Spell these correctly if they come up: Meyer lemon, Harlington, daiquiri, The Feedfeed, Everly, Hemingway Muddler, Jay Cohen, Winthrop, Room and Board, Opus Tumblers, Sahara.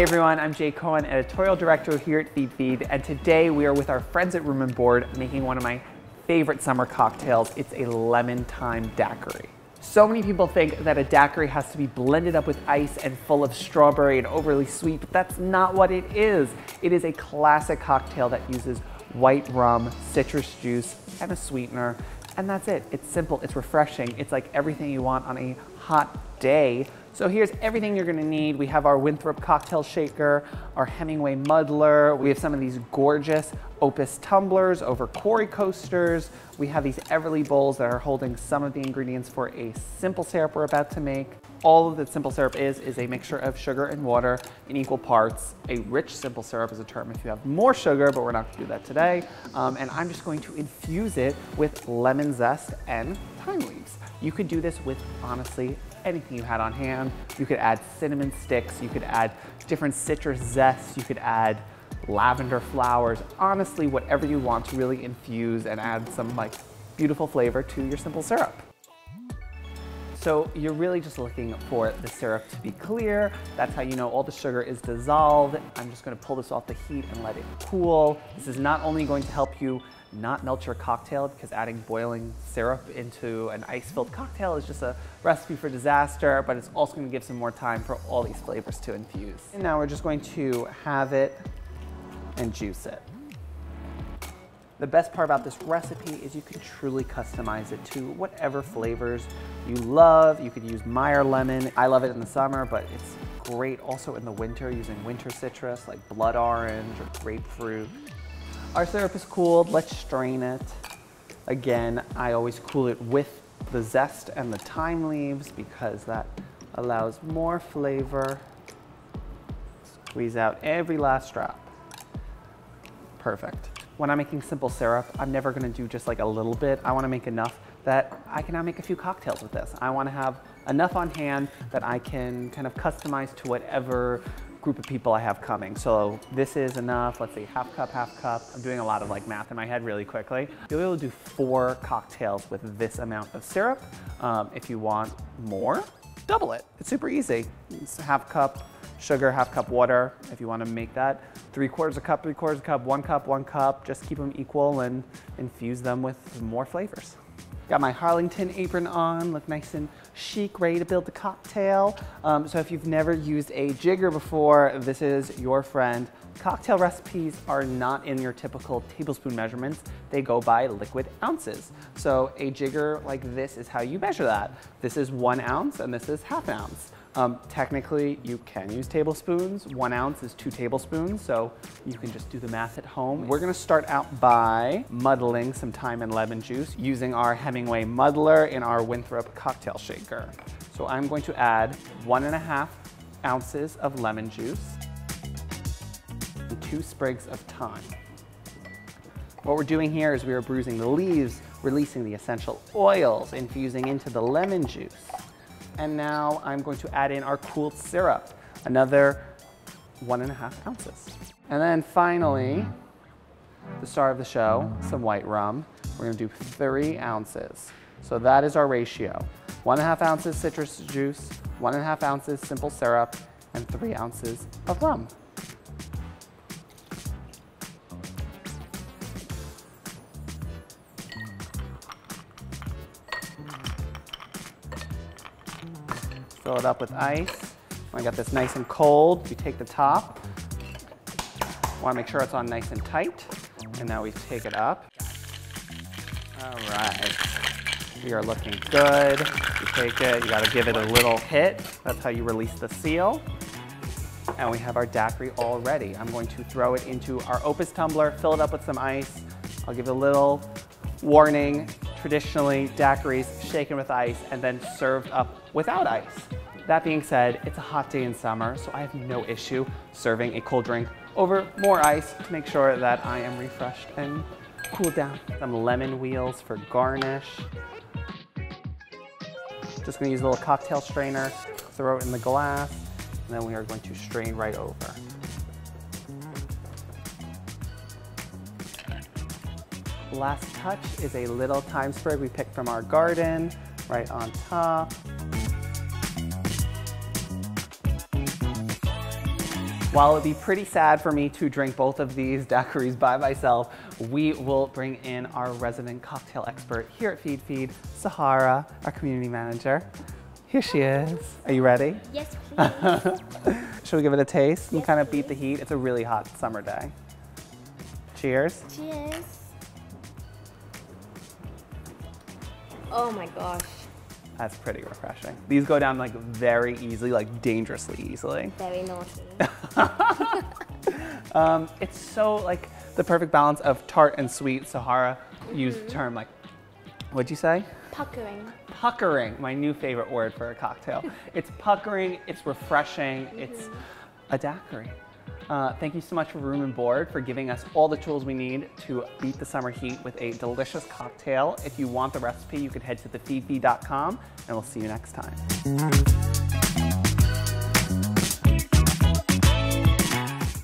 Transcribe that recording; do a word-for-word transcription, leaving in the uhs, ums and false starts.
Hey everyone, I'm Jay Cohen, editorial director here at Feedfeed, and today we are with our friends at Room and Board making one of my favorite summer cocktails. It's a lemon thyme daiquiri. So many people think that a daiquiri has to be blended up with ice and full of strawberry and overly sweet, but that's not what it is. It is a classic cocktail that uses white rum, citrus juice, and a sweetener, and that's it. It's simple, it's refreshing, it's like everything you want on a hot day. So here's everything you're gonna need. We have our Winthrop cocktail shaker, our Hemingway Muddler. We have some of these gorgeous Opus Tumblers over Quarry coasters. We have these Everly bowls that are holding some of the ingredients for a simple syrup we're about to make. All that simple syrup is, is a mixture of sugar and water in equal parts. A rich simple syrup is a term if you have more sugar, but we're not gonna do that today. Um, and I'm just going to infuse it with lemon zest and thyme leaves. You could do this with, honestly, anything you had on hand. You could add cinnamon sticks, you could add different citrus zests, you could add lavender flowers, honestly, whatever you want to really infuse and add some like beautiful flavor to your simple syrup. So you're really just looking for the syrup to be clear. That's how you know all the sugar is dissolved. I'm just gonna pull this off the heat and let it cool. This is not only going to help you not melt your cocktail, because adding boiling syrup into an ice-filled cocktail is just a recipe for disaster, but it's also gonna give some more time for all these flavors to infuse. And now we're just going to have it and juice it. The best part about this recipe is you can truly customize it to whatever flavors you love. You could use Meyer lemon. I love it in the summer, but it's great also in the winter using winter citrus like blood orange or grapefruit. Our syrup is cooled, let's strain it. Again, I always cool it with the zest and the thyme leaves because that allows more flavor. Squeeze out every last drop. Perfect. When I'm making simple syrup, I'm never gonna do just like a little bit. I wanna make enough that I can now make a few cocktails with this. I wanna have enough on hand that I can kind of customize to whatever group of people I have coming. So this is enough, let's see, half cup, half cup. I'm doing a lot of like math in my head really quickly. You'll be able to do four cocktails with this amount of syrup. Um, if you want more, double it. It's super easy. It's half cup sugar, half cup water. If you wanna make that three quarters of a cup, three quarters of a cup, one cup, one cup, just keep them equal and infuse them with more flavors. Got my Harlington apron on, look nice and chic, ready to build the cocktail. Um, so if you've never used a jigger before, this is your friend. Cocktail recipes are not in your typical tablespoon measurements. They go by liquid ounces. So a jigger like this is how you measure that. This is one ounce and this is half an ounce. Um, technically, you can use tablespoons. One ounce is two tablespoons, so you can just do the math at home. We're gonna start out by muddling some thyme and lemon juice using our Hemingway Muddler in our Winthrop cocktail shaker. So I'm going to add one and a half ounces of lemon juice and two sprigs of thyme. What we're doing here is we are bruising the leaves, releasing the essential oils, infusing into the lemon juice. And now I'm going to add in our cooled syrup, another one and a half ounces. And then finally, the star of the show, some white rum. We're gonna do three ounces. So that is our ratio. One and a half ounces citrus juice, one and a half ounces simple syrup, and three ounces of rum. Fill it up with ice. When I got this nice and cold, we take the top. Want to make sure it's on nice and tight. And now we take it up. All right. We are looking good. You take it, you got to give it a little hit. That's how you release the seal. And we have our daiquiri all ready. I'm going to throw it into our Opus tumbler, fill it up with some ice. I'll give it a little warning. Traditionally, daiquiris shaken with ice and then served up without ice. That being said, it's a hot day in summer, so I have no issue serving a cold drink over more ice to make sure that I am refreshed and cooled down. Some lemon wheels for garnish. Just gonna use a little cocktail strainer, throw it in the glass, and then we are going to strain right over. Last touch is a little thyme sprig we picked from our garden, right on top. While it'd be pretty sad for me to drink both of these daiquiris by myself, we will bring in our resident cocktail expert here at Feedfeed, Sahara, our community manager. Here she is. Are you ready? Yes, please. Should we give it a taste and yes, kind of beat please. the heat? It's a really hot summer day. Cheers. Cheers. Oh my gosh. That's pretty refreshing. These go down like very easily, like dangerously easily. Very naughty. um, it's so like the perfect balance of tart and sweet. Sahara mm-hmm. used the term like, what'd you say? Puckering. Puckering, my new favorite word for a cocktail. It's puckering, it's refreshing, mm-hmm. it's a daiquiri. Uh, thank you so much for Room and Board for giving us all the tools we need to beat the summer heat with a delicious cocktail. If you want the recipe, you can head to the feedfeed dot com and we'll see you next time.